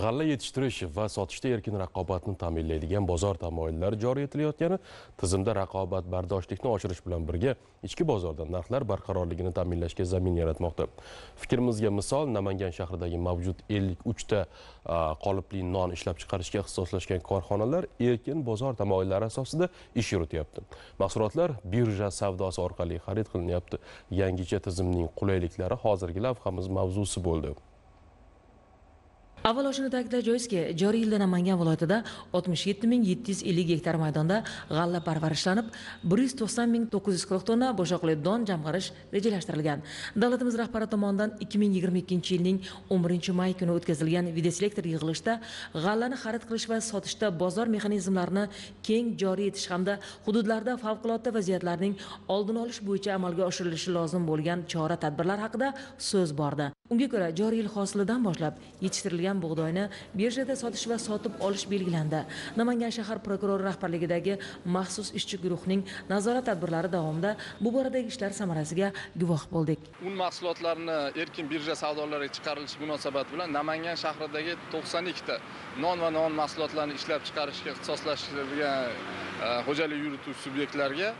g'alla yetiştirish va sotishda erkin raqobatni ta'minlaydigan bozor tamoyillari joriy etilayotgani tizimda raqobatbardoshlikni oshirish bilan birga ichki bozorda narxlar barqarorligini ta'minlashga zamin yaratmoqda. Fikrimizga misol Namangan shahridagi mavjud 53 ta qolipli non ishlab chiqarishga ixtisoslashgan korxonalar erkin bozor tamoyillari asosida ish yurityapti. Mahsulotlar birja savdosi orqali xarid qilinyapti. Yangicha tizimning qulayliklari hozirgi lavhamiz mavzusi bo'ldi. Avval o'shuni ta'kidlash joizki, joriy yilda Namangan viloyatida 67750 gektar maydonda g'alla parvarishlanib, 1940 tonna bo'shoqli don jamg'arish rejalashtirilgan. Davlatimiz rahbari tomonidan 2022-yilning 11-may kuni o'tkazilgan videoselektor yig'ilishda g'allani xarid qilish va sotishda bozor mexanizmlarini keng joriy etish hamda hududlarda favqulodda vaziyatlarning oldini olish bo'yicha amalga oshirilishi lozim bo'lgan chora-tadbirlar haqida so'z bordi. Unga ko'ra, joriy yil hosilidan boshlab yetishtirilgan bug'doyni birjada sotish va sotib olish belgilandi. Namangan shahar prokurori rahbarligidagi maxsus ishchi guruhining nazorat tadbirlari davomida bu boradagi ishlar samarasiga guvoh bo'ldik. Un mahsulotlarini erkin birja savdolariga chiqarilishi munosabati bilan Namangan shahridagi 92 ta non va non mahsulotlarini ishlab chiqarishga ixtisoslashtirilgan xo'jalik yuritish subyektlariga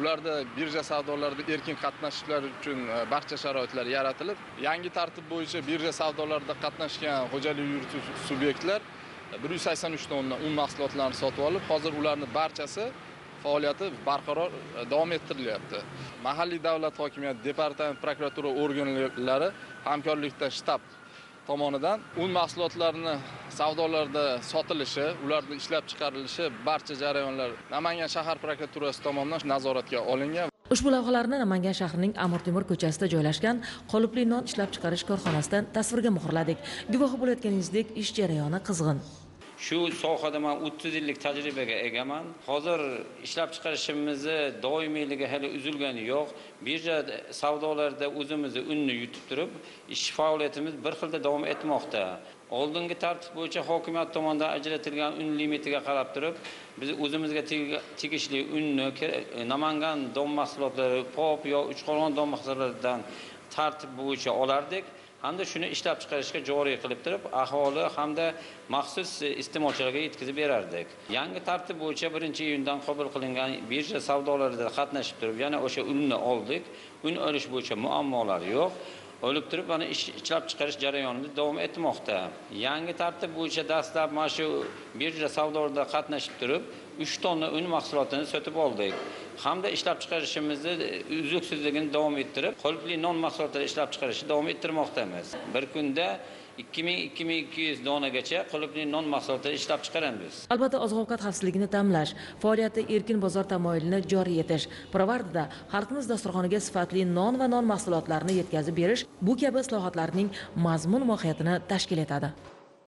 ularda birja savdolarida erkin qatnashishlar uchun barcha sharoitlar yaratilib, yangi tartib bo'yicha birja savdolarida qatnashgan xo'jalik yuritish subyektlar 183 tonna un mahsulotlarini sotib olib, hozir ularning barchasi faoliyati barqaror davom ettirilyapti. Mahalliy davlat hokimiyati, departament, prokuratura organlari hamkorlikda shtab tomonidan un mahsulotlarini savdolarda sotilishi, ularning ishlab chiqarilishi barcha jarayonlar Namangan shahar prokuraturasi tomonidan nazoratga olingan. Ushbu lavhalarni Namangan shahrining Amir Temur ko'chasida joylashgan qolipli non ishlab chiqarish korxonasidan tasvirga muhrladik. Guvoh bo'layotganingizdek, ish jarayoni qizg'in. Shu sohada men 30 yillik tajribaga egaman. Hozir ishlab chiqarishimizni doimiyligi hali uzilgani yo'q. Birja savdolarida o'zimizni unni yutib turib, ish faoliyatimiz bir xilda davom etmoqda. Oldingi tartib bo'yicha hokimiyat tomonidan ajratilgan un limitiga qarab turib, biz o'zimizga tegishli unni Namangan don mahsulotlari, pop yo uchqo'rg'on don mahsulotlaridan tartib bo'yicha olardik. Hamda shuni ishlab chiqarishga joriy qilib turib, aholi hamda maxsus iste'molchilarga yetkazib berardik. Yangi tartib bo'yicha 1-iyundan qabul qilingan birja savdolarida qatnashib turib, yana o'sha unni oldik. Un olish bo'yicha muammolar yo'q. Olib turib, mana ishlab chiqarish jarayonida davom etmoqda. Yangi tartib bo'yicha dastlab mana shu birja savdolarida qatnashib turib, 3 tonna un mahsulotini sotib oldik. Hamda ishlab chiqarishimizni uzluksizligini davom ettirib, qolipli non mahsulotlari ishlab chiqarishni davom ettirmoqdamiz. Bir kunda 2000-2200 donagacha qolipli non mahsulotlari ishlab chiqaramiz. Albatta, oziq-ovqat xavfsizligini ta'minlash, faoliyati erkin bozor tamoyilini joriy etish, pirovardida xalqimiz dasturxoniga sifatli non va non mahsulotlarini yetkazib berish bu kabi islohotlarning mazmun mohiyatini tashkil etadi.